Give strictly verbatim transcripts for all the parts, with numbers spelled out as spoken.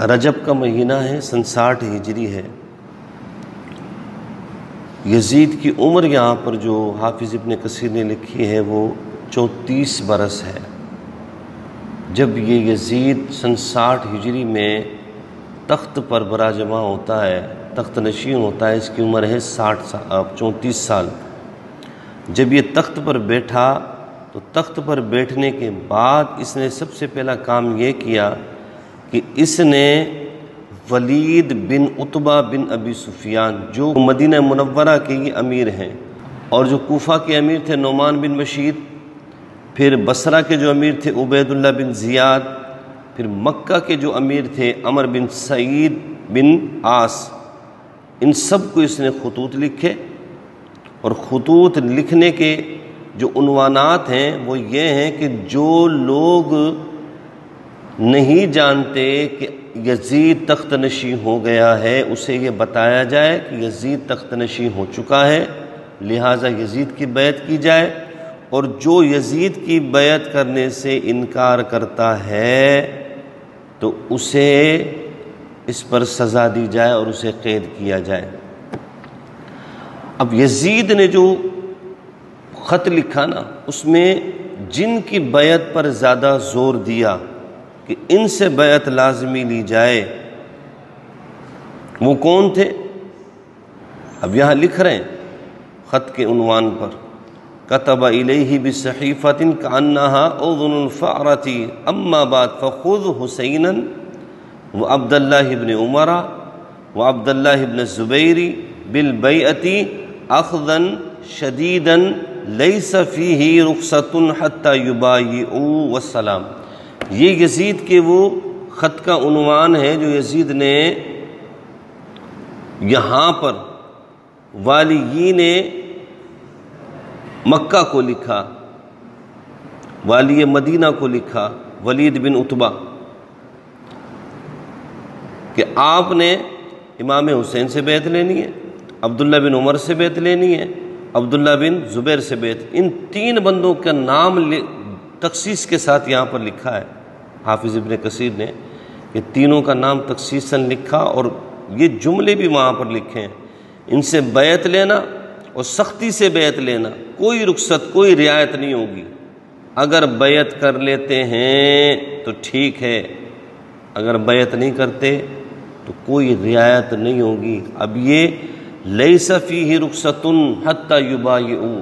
रजब का महीना है, सन साठ हिजरी है। यजीद की उम्र यहाँ पर जो हाफिज़ इब्ने कसीर ने लिखी है वो चौंतीस बरस है। जब ये यजीद सन साठ हिजरी में तख्त पर बराजमा होता है, तख्त नशीन होता है, इसकी उम्र है साठ साल चौंतीस साल। जब ये तख्त पर बैठा तो तख्त पर बैठने के बाद इसने सबसे पहला काम ये किया कि इसने वलीद बिन उतबा बिन अबी सुफियान जो मदीना मुनव्वरा के ही अमीर हैं और जो कूफ़ा के अमीर थे नोमान बिन बशीर, फिर बसरा के जो अमीर थे उबैदुल्ला बिन ज़ियाद, फिर मक्का के जो अमीर थे अमर बिन सईद बिन आस, इन सब को इसने खतूत लिखे। और खतूत लिखने के जो उन्वानात हैं वो ये हैं कि जो लोग नहीं जानते कि यजीद तख्तनशी हो गया है उसे ये बताया जाए कि यजीद तख्तनशी हो चुका है, लिहाजा यजीद की बैत की जाए। और जो यजीद की बैत करने से इनकार करता है तो उसे इस पर सज़ा दी जाए और उसे कैद किया जाए। अब यजीद ने जो ख़त लिखा ना, उसमें जिनकी बैत पर ज़्यादा ज़ोर दिया कि इनसे बैत लाजमी ली जाए वो कौन थे? अब यहाँ लिख रहे हैं ख़त के उन्वान पर, कतबा इलैहि बिसहीफ़तिन कअन्नहा उज़ुनुल फ़अरती अम्मा बाद फ़ख़ुज़ हुसैनन व अब्दुल्लाह इब्न उमरा व अब्दुल्लाह इब्न ज़ुबैरी बिल बैअती अख़ज़न शदीदन लैसा फ़ीही रुख़सतुन हत्ता युबायिउ वस्सलाम। ये यजीद के वो ख़त का उन्वान है जो यजीद ने यहाँ पर वालियीन मक्का को लिखा, वाली मदीना को लिखा, वलीद बिन उतबा, कि आपने इमाम हुसैन से बैत लेनी है, अब्दुल्ला बिन उमर से बैत लेनी है, अब्दुल्ला बिन ज़ुबैर से बैत, इन तीन बंदों का नाम तखसीस के साथ यहाँ पर लिखा है हाफिज़ इब्ने कसीर ने। ये तीनों का नाम तखसीसन लिखा और ये जुमले भी वहाँ पर लिखे हैं, इनसे बैत लेना और सख्ती से बैत लेना, कोई रुखसत कोई रियायत नहीं होगी। अगर बैत कर लेते हैं तो ठीक है, अगर बैत नहीं करते तो कोई रियायत नहीं होगी। अब ये लैसा फीही रुखसतुन हत्ता युबायिउ,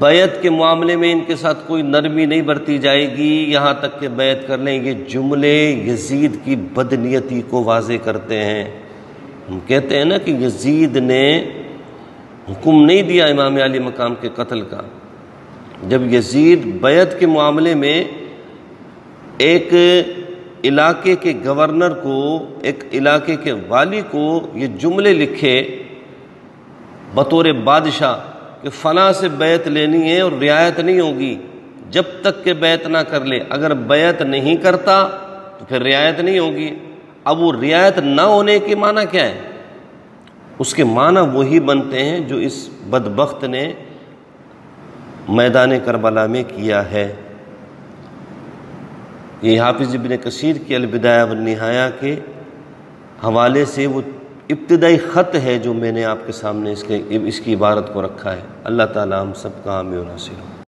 बैत के मामले में इनके साथ कोई नरमी नहीं बरती जाएगी यहाँ तक कि बैत कर लें। ये जुमले यजीद की बदनीयती को वाजे करते हैं। हम कहते हैं ना कि यजीद ने हुक्म नहीं दिया इमाम अली मकाम के कत्ल का। जब यजीद बैत के मामले में एक इलाके के गवर्नर को, एक इलाके के वाली को ये जुमले लिखे बतौर बादशाह कि फ़लाँ से बैत लेनी है और रियायत नहीं होगी जब तक के बैत ना कर ले, अगर बैत नहीं करता तो फिर रियायत नहीं होगी। अब वो रियायत ना होने के माना क्या है? उसके माना वही बनते हैं जो इस बदबख्त ने मैदान करबला में किया है। ये हाफिज़ इब्ने कसीर की अल बिदाया वन नहाया के हवाले से वो इब्तिदाई ख़त है जो मैंने आपके सामने इसके इसकी इबारत को रखा है। अल्लाह ताला हम सब का हामी और नासिर हो।